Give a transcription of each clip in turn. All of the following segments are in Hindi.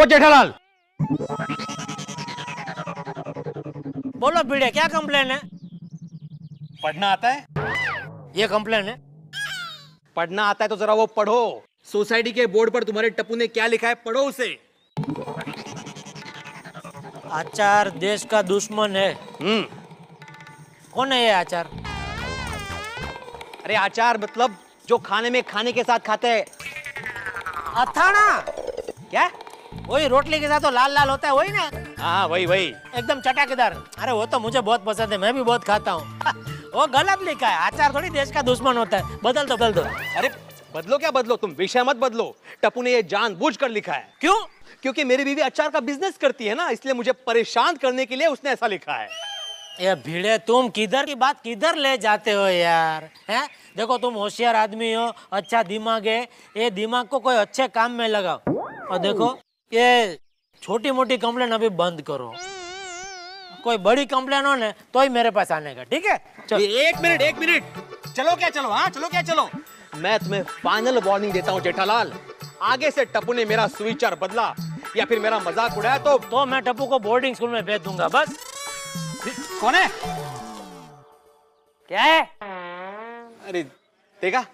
ओ जेठालाल। बोलो भिड़े, क्या कंप्लेन है? पढ़ना आता है, ये कंप्लेन है। पढ़ना आता है तो जरा वो पढ़ो। सोसाइटी के बोर्ड पर तुम्हारे टप्पू ने क्या लिखा है, पढ़ो उसे। आचार देश का दुश्मन है। कौन है ये आचार? अरे आचार मतलब जो खाने में खाने के साथ खाते हैं। अथाना क्या? वही रोटली के साथ तो लाल लाल होता है, वही ना? हाँ वही वही, एकदम चटाकेदार। अरे वो तो मुझे बहुत पसंद है, मैं भी बहुत खाता हूँ। वो गलत लिखा है, आचार थोड़ी देश का दुश्मन होता है। बदल दो बदल दो। अरे बदलो क्या बदलो, तुम विषय मत बदलो। टप्पू ने ये जानबूझकर लिखा है। क्यों? क्योंकि मेरी बीवी अचार का बिजनेस करती है ना, इसलिए मुझे परेशान करने के लिए उसने ऐसा लिखा है। ये भिड़े, तुम किधर की बात किधर ले जाते हो यार, हैं? देखो तुम होशियार आदमी हो, अच्छा दिमाग है, ये दिमाग को कोई अच्छे काम में लगाओ। और देखो ये छोटी मोटी कंप्लेन अभी बंद करो, कोई बड़ी कंप्लेन हो ना तो ही मेरे पास आने का, ठीक है? एक मिनट, चलो क्या चलो? हाँ चलो क्या चलो। मैं तुम्हें फाइनल वार्निंग देता हूँ जेठालाल, आगे से टप्पू ने मेरा सुविचार बदला या फिर मेरा मजाक उड़ाया तो मैं टप्पू को बोर्डिंग स्कूल में भेज दूंगा। बस। कौन है? क्या है? अरे देखा,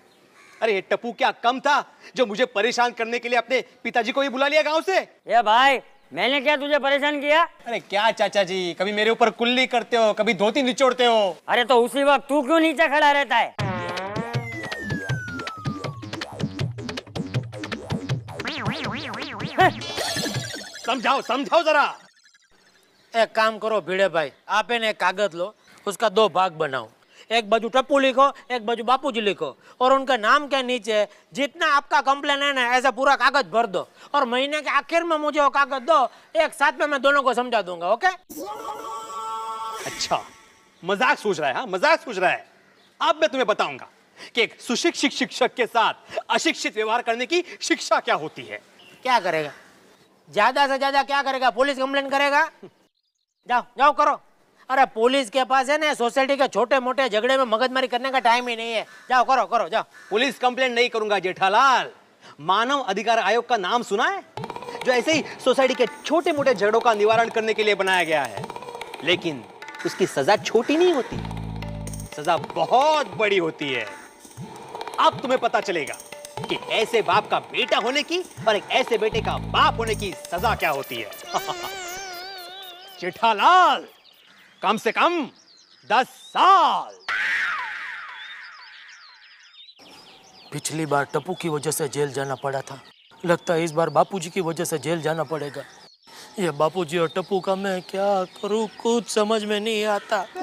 अरे टप्पू क्या कम था जो मुझे परेशान करने के लिए अपने पिताजी को ही बुला लिया गांव से। ये भाई, मैंने क्या तुझे परेशान किया? अरे क्या चाचा जी, कभी मेरे ऊपर कुल्ली करते हो, कभी धोती निचोड़ते हो। अरे तो उसी वक्त तू क्यों नीचे खड़ा रहता है? समझाओ जरा। एक काम करो भिड़े भाई, आप इन्हें कागज लो, उसका दो भाग बनाओ, एक बाजू टप्पू लिखो, एक बाजू बापूजी लिखो, और उनका नाम के नीचे जितना आपका कंप्लेन है ना ऐसा पूरा कागज भर दो, और महीने के आखिर में मुझे वो कागज दो, एक साथ में मैं दोनों को समझा दूंगा। ओके? अच्छा, मजाक सूझ रहा है? हाँ मजाक सूझ रहा है। अब मैं तुम्हें बताऊंगा कि एक सुशिक्षित शिक्षक के साथ अशिक्षित व्यवहार करने की शिक्षा क्या होती है। क्या करेगा? ज्यादा से ज्यादा क्या करेगा? पुलिस कंप्लेन करेगा? जाओ जाओ करो। अरे पुलिस के पास है ना सोसाइटी के छोटे मोटे झगड़े में मगजमारी करने का टाइम ही नहीं है। जाओ करो करो जाओ। पुलिस कंप्लेन नहीं करूंगा जेठालाल। मानव अधिकार आयोग का नाम सुना है, जो ऐसे ही सोसाइटी के छोटे मोटे झगड़ों का निवारण करने के लिए बनाया गया है। लेकिन उसकी सजा छोटी नहीं होती, सजा बहुत बड़ी होती है। अब तुम्हें पता चलेगा कि ऐसे बाप का बेटा होने की और एक ऐसे बेटे का बाप होने की सजा क्या होती है। जेठालाल, कम से कम 10 साल। पिछली बार टप्पू की वजह से जेल जाना पड़ा था, लगता है इस बार बापूजी की वजह से जेल जाना पड़ेगा। ये बापूजी और टप्पू का मैं क्या करूं, कुछ समझ में नहीं आता।